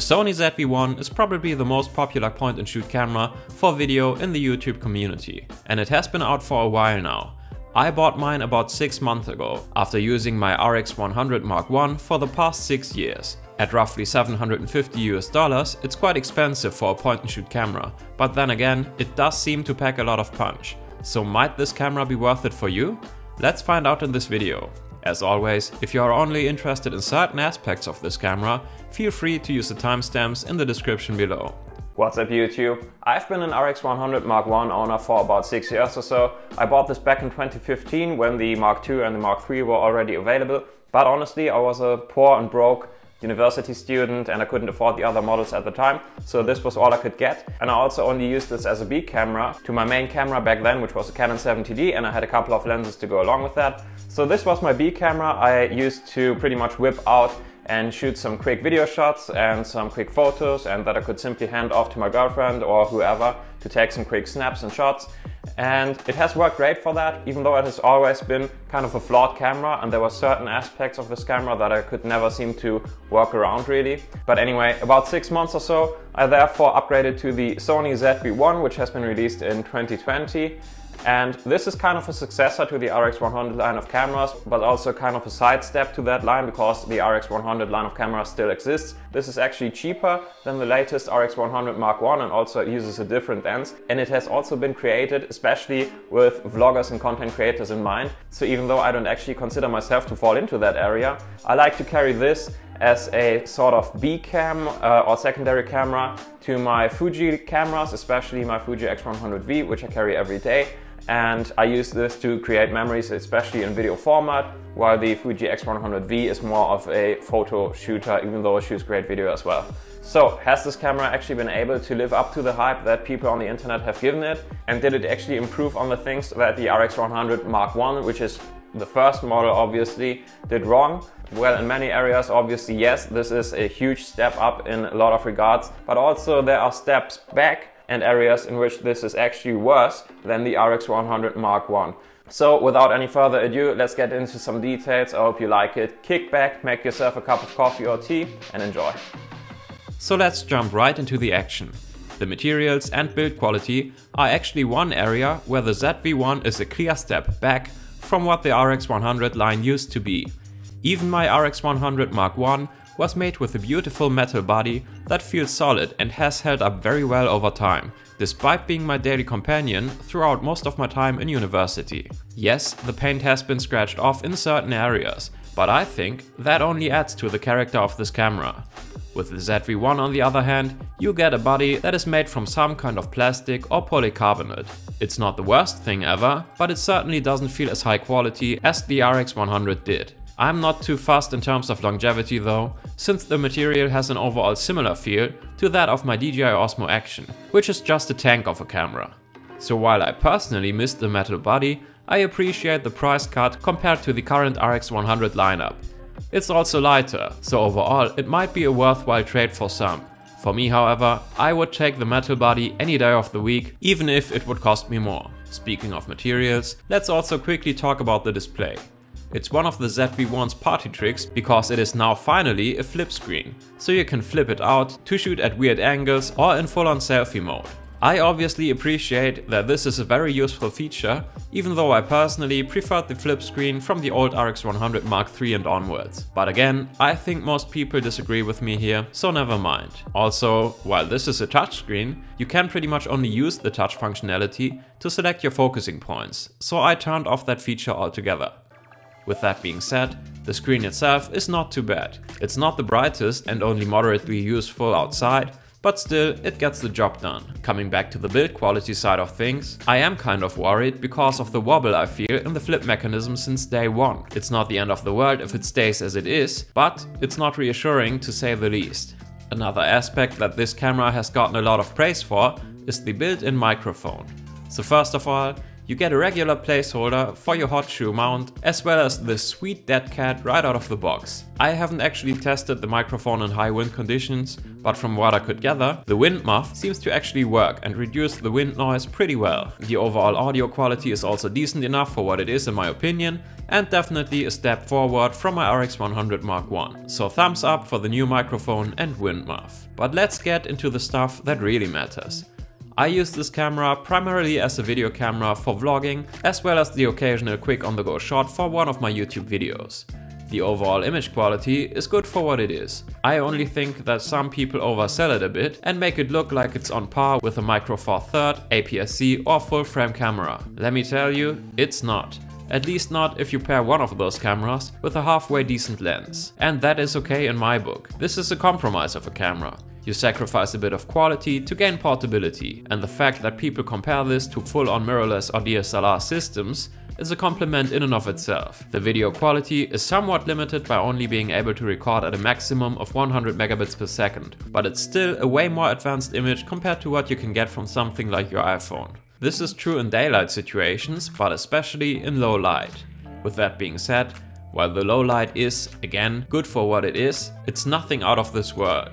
Sony ZV-1 is probably the most popular point-and-shoot camera for video in the YouTube community, and it has been out for a while now. I bought mine about 6 months ago, after using my RX100 Mark I for the past 6 years. At roughly $750 US, it's quite expensive for a point-and-shoot camera, but then again, it does seem to pack a lot of punch. So might this camera be worth it for you? Let's find out in this video. As always, if you are only interested in certain aspects of this camera, feel free to use the timestamps in the description below. What's up YouTube? I've been an RX100 Mark I owner for about 6 years or so. I bought this back in 2015 when the Mark II and the Mark III were already available, but honestly I was a poor and broke university student and I couldn't afford the other models at the time, so this was all I could get. And I also only used this as a B camera to my main camera back then, which was a Canon 70D, and I had a couple of lenses to go along with that. So this was my B camera I used to pretty much whip out and shoot some quick video shots and some quick photos, and that I could simply hand off to my girlfriend or whoever to take some quick snaps and shots. And it has worked great for that, even though it has always been kind of a flawed camera, and there were certain aspects of this camera that I could never seem to work around really. But anyway, about 6 months or so, I therefore upgraded to the Sony ZV-1, which has been released in 2020. And this is kind of a successor to the RX100 line of cameras, but also kind of a sidestep to that line, because the RX100 line of cameras still exists. This is actually cheaper than the latest RX100 Mark I, and also it uses a different lens. And it has also been created especially with vloggers and content creators in mind. So even though I don't actually consider myself to fall into that area, I like to carry this as a sort of B cam or secondary camera to my Fuji cameras, especially my Fuji X100V, which I carry every day. And I use this to create memories, especially in video format, while the Fuji X100V is more of a photo shooter, even though it shoots great video as well. So has this camera actually been able to live up to the hype that people on the internet have given it? And did it actually improve on the things that the RX100 Mark I, which is the first model obviously, did wrong? Well, in many areas obviously yes, this is a huge step up in a lot of regards, but also there are steps back and areas in which this is actually worse than the RX100 Mark I. So without any further ado, let's get into some details. I hope you like it. Kick back, make yourself a cup of coffee or tea and enjoy. So let's jump right into the action. The materials and build quality are actually one area where the ZV-1 is a clear step back from what the RX100 line used to be. Even my RX100 Mark I was made with a beautiful metal body that feels solid and has held up very well over time, despite being my daily companion throughout most of my time in university. Yes, the paint has been scratched off in certain areas, but I think that only adds to the character of this camera. With the ZV-1 on the other hand, you get a body that is made from some kind of plastic or polycarbonate. It's not the worst thing ever, but it certainly doesn't feel as high quality as the RX100 did. I'm not too fussed in terms of longevity though, since the material has an overall similar feel to that of my DJI Osmo Action, which is just a tank of a camera. So while I personally missed the metal body, I appreciate the price cut compared to the current RX100 lineup. It's also lighter, so overall it might be a worthwhile trade for some. For me however, I would take the metal body any day of the week, even if it would cost me more. Speaking of materials, let's also quickly talk about the display. It's one of the ZV-1's party tricks because it is now finally a flip screen, so you can flip it out to shoot at weird angles or in full-on selfie mode. I obviously appreciate that this is a very useful feature, even though I personally preferred the flip screen from the old RX100 Mark III and onwards. But again, I think most people disagree with me here, so never mind. Also, while this is a touchscreen, you can pretty much only use the touch functionality to select your focusing points, so I turned off that feature altogether. With that being said, the screen itself is not too bad. It's not the brightest and only moderately useful outside, but still it gets the job done. Coming back to the build quality side of things, I am kind of worried because of the wobble I feel in the flip mechanism since day one. It's not the end of the world if it stays as it is, but it's not reassuring to say the least. Another aspect that this camera has gotten a lot of praise for is the built-in microphone. So first of all, you get a regular placeholder for your hot shoe mount, as well as this sweet dead cat right out of the box. I haven't actually tested the microphone in high wind conditions, but from what I could gather, the wind muff seems to actually work and reduce the wind noise pretty well. The overall audio quality is also decent enough for what it is in my opinion, and definitely a step forward from my RX100 Mark I. So thumbs up for the new microphone and wind muff. But let's get into the stuff that really matters. I use this camera primarily as a video camera for vlogging, as well as the occasional quick on-the-go shot for one of my YouTube videos. The overall image quality is good for what it is. I only think that some people oversell it a bit and make it look like it's on par with a Micro Four Third, APS-C or full frame camera. Let me tell you, it's not. At least not if you pair one of those cameras with a halfway decent lens. And that is okay in my book. This is a compromise of a camera. You sacrifice a bit of quality to gain portability, and the fact that people compare this to full-on mirrorless or DSLR systems is a compliment in and of itself. The video quality is somewhat limited by only being able to record at a maximum of 100 megabits per second, but it's still a way more advanced image compared to what you can get from something like your iPhone. This is true in daylight situations, but especially in low light. With that being said, while the low light is, again, good for what it is, it's nothing out of this world.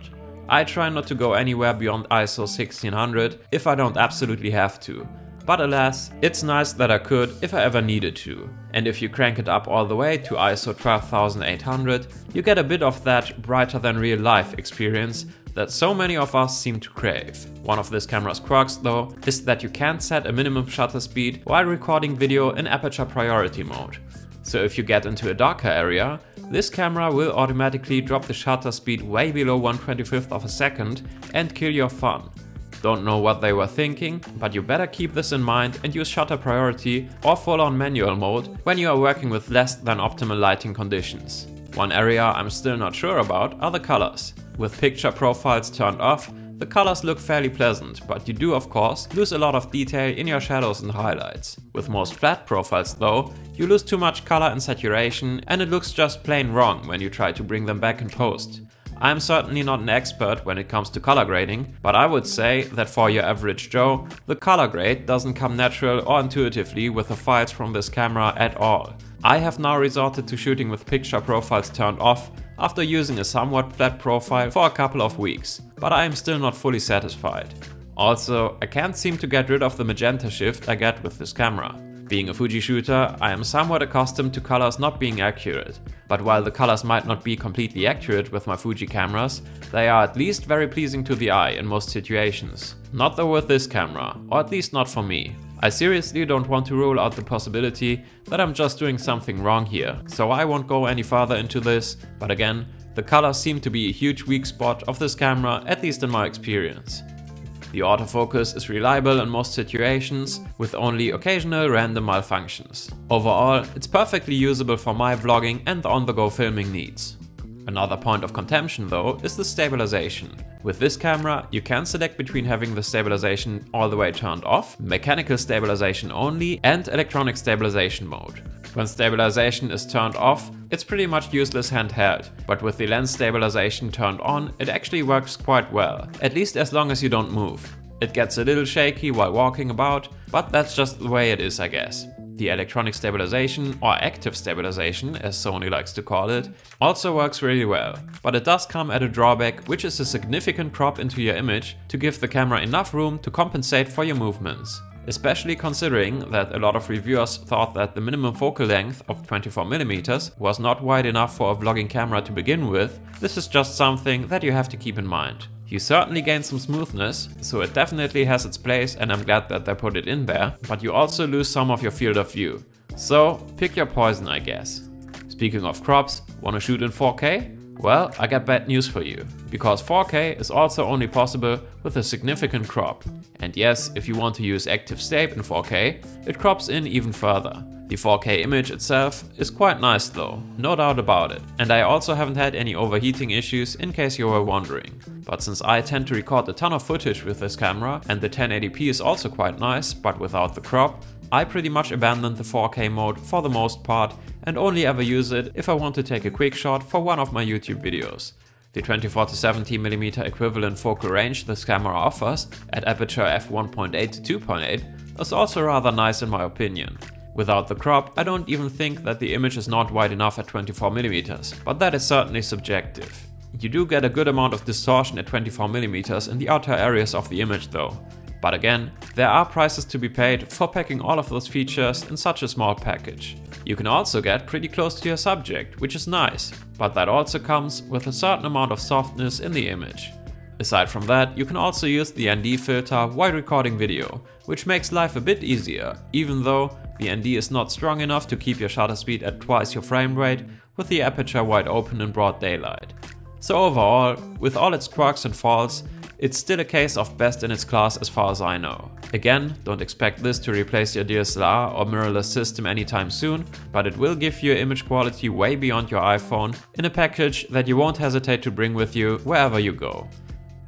I try not to go anywhere beyond ISO 1600 if I don't absolutely have to. But alas, it's nice that I could if I ever needed to. And if you crank it up all the way to ISO 12800, you get a bit of that brighter than real life experience that so many of us seem to crave. One of this camera's quirks, though, is that you can't set a minimum shutter speed while recording video in aperture priority mode. So if you get into a darker area, this camera will automatically drop the shutter speed way below 1/25th of a second and kill your fun. Don't know what they were thinking, but you better keep this in mind and use shutter priority or full-on manual mode when you are working with less than optimal lighting conditions. One area I'm still not sure about are the colors. With picture profiles turned off, the colors look fairly pleasant, but you do of course lose a lot of detail in your shadows and highlights. With most flat profiles though, you lose too much color and saturation, and it looks just plain wrong when you try to bring them back in post. I'm certainly not an expert when it comes to color grading, but I would say that for your average Joe, the color grade doesn't come natural or intuitively with the files from this camera at all. I have now resorted to shooting with picture profiles turned off after using a somewhat flat profile for a couple of weeks, but I am still not fully satisfied. Also, I can't seem to get rid of the magenta shift I get with this camera. Being a Fuji shooter, I am somewhat accustomed to colors not being accurate, but while the colors might not be completely accurate with my Fuji cameras, they are at least very pleasing to the eye in most situations. Not though with this camera, or at least not for me. I seriously don't want to rule out the possibility that I'm just doing something wrong here, so I won't go any further into this, but again, the colors seem to be a huge weak spot of this camera, at least in my experience. The autofocus is reliable in most situations, with only occasional random malfunctions. Overall, it's perfectly usable for my vlogging and on-the-go filming needs. Another point of contention though is the stabilization. With this camera, you can select between having the stabilization all the way turned off, mechanical stabilization only, and electronic stabilization mode. When stabilization is turned off, it's pretty much useless handheld, but with the lens stabilization turned on, it actually works quite well, at least as long as you don't move. It gets a little shaky while walking about, but that's just the way it is, I guess. The electronic stabilization, or active stabilization as Sony likes to call it, also works really well, but it does come at a drawback, which is a significant crop into your image to give the camera enough room to compensate for your movements. Especially considering that a lot of reviewers thought that the minimum focal length of 24mm was not wide enough for a vlogging camera to begin with, this is just something that you have to keep in mind. You certainly gain some smoothness, so it definitely has its place and I'm glad that they put it in there, but you also lose some of your field of view. So pick your poison, I guess. Speaking of crops, wanna shoot in 4K? Well, I got bad news for you, because 4K is also only possible with a significant crop. And yes, if you want to use active stab in 4K, it crops in even further. The 4K image itself is quite nice though, no doubt about it, and I also haven't had any overheating issues in case you were wondering. But since I tend to record a ton of footage with this camera and the 1080p is also quite nice but without the crop, I pretty much abandoned the 4K mode for the most part and only ever use it if I want to take a quick shot for one of my YouTube videos. The 24-70mm equivalent focal range this camera offers at aperture f1.8 to 2.8 is also rather nice in my opinion. Without the crop, I don't even think that the image is not wide enough at 24mm, but that is certainly subjective. You do get a good amount of distortion at 24mm in the outer areas of the image though. But again, there are prices to be paid for packing all of those features in such a small package. You can also get pretty close to your subject, which is nice, but that also comes with a certain amount of softness in the image. Aside from that, you can also use the ND filter while recording video, which makes life a bit easier, even though the ND is not strong enough to keep your shutter speed at twice your frame rate with the aperture wide open in broad daylight. So overall, with all its quirks and faults, it's still a case of best in its class as far as I know. Again, don't expect this to replace your DSLR or mirrorless system anytime soon, but it will give you image quality way beyond your iPhone in a package that you won't hesitate to bring with you wherever you go.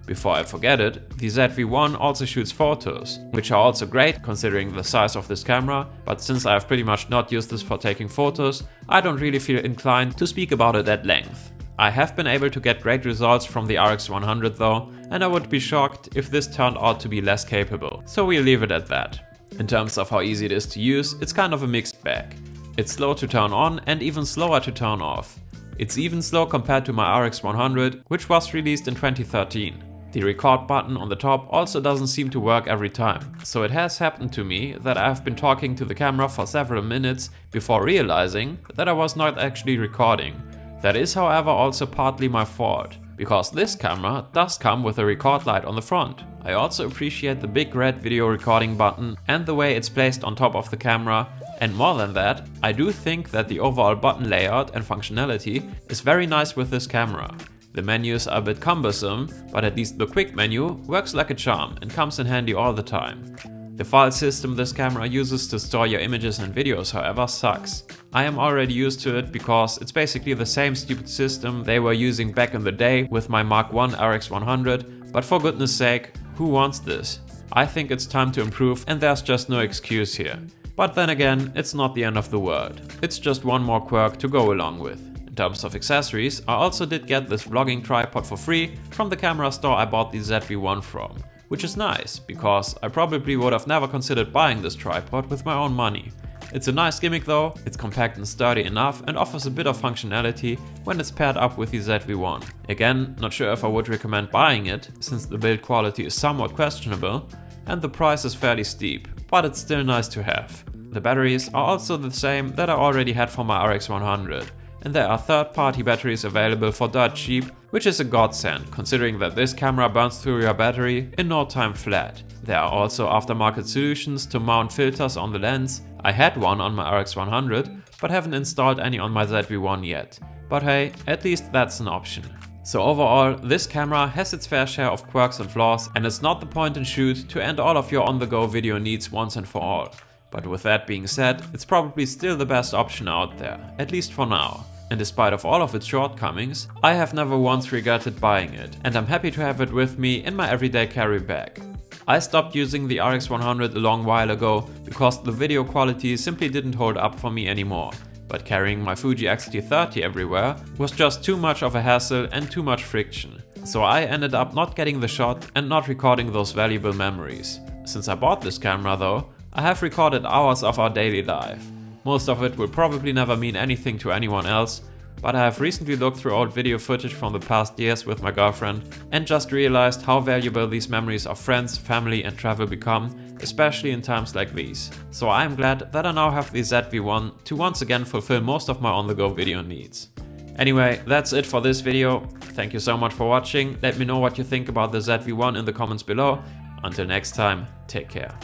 Before I forget it, the ZV-1 also shoots photos, which are also great considering the size of this camera, but since I have pretty much not used this for taking photos, I don't really feel inclined to speak about it at length. I have been able to get great results from the RX100 though, and I would be shocked if this turned out to be less capable, so we'll leave it at that. In terms of how easy it is to use, it's kind of a mixed bag. It's slow to turn on and even slower to turn off. It's even slow compared to my RX100, which was released in 2013. The record button on the top also doesn't seem to work every time, so it has happened to me that I have been talking to the camera for several minutes before realizing that I was not actually recording. That is however also partly my fault, because this camera does come with a record light on the front. I also appreciate the big red video recording button and the way it's placed on top of the camera, and more than that, I do think that the overall button layout and functionality is very nice with this camera. The menus are a bit cumbersome, but at least the quick menu works like a charm and comes in handy all the time. The file system this camera uses to store your images and videos, however, sucks. I am already used to it because it's basically the same stupid system they were using back in the day with my Mark I RX100, but for goodness sake, who wants this? I think it's time to improve and there's just no excuse here. But then again, it's not the end of the world. It's just one more quirk to go along with. In terms of accessories, I also did get this vlogging tripod for free from the camera store I bought the ZV-1 from, which is nice because I probably would have never considered buying this tripod with my own money. It's a nice gimmick though, it's compact and sturdy enough and offers a bit of functionality when it's paired up with the ZV-1. Again, not sure if I would recommend buying it since the build quality is somewhat questionable and the price is fairly steep, but it's still nice to have. The batteries are also the same that I already had for my RX100. And there are third-party batteries available for dirt cheap, which is a godsend considering that this camera burns through your battery in no time flat. There are also aftermarket solutions to mount filters on the lens. I had one on my RX100, but haven't installed any on my ZV-1 yet. But hey, at least that's an option. So overall, this camera has its fair share of quirks and flaws, and it's not the point and shoot to end all of your on-the-go video needs once and for all. But with that being said, it's probably still the best option out there, at least for now. And despite of all of its shortcomings, I have never once regretted buying it, and I'm happy to have it with me in my everyday carry bag. I stopped using the RX100 a long while ago because the video quality simply didn't hold up for me anymore, but carrying my Fuji X-T30 everywhere was just too much of a hassle and too much friction. So I ended up not getting the shot and not recording those valuable memories. Since I bought this camera though, I have recorded hours of our daily life. Most of it will probably never mean anything to anyone else, but I have recently looked through old video footage from the past years with my girlfriend and just realized how valuable these memories of friends, family and travel become, especially in times like these. So I am glad that I now have the ZV-1 to once again fulfill most of my on-the-go video needs. Anyway, that's it for this video. Thank you so much for watching. Let me know what you think about the ZV-1 in the comments below. Until next time, take care.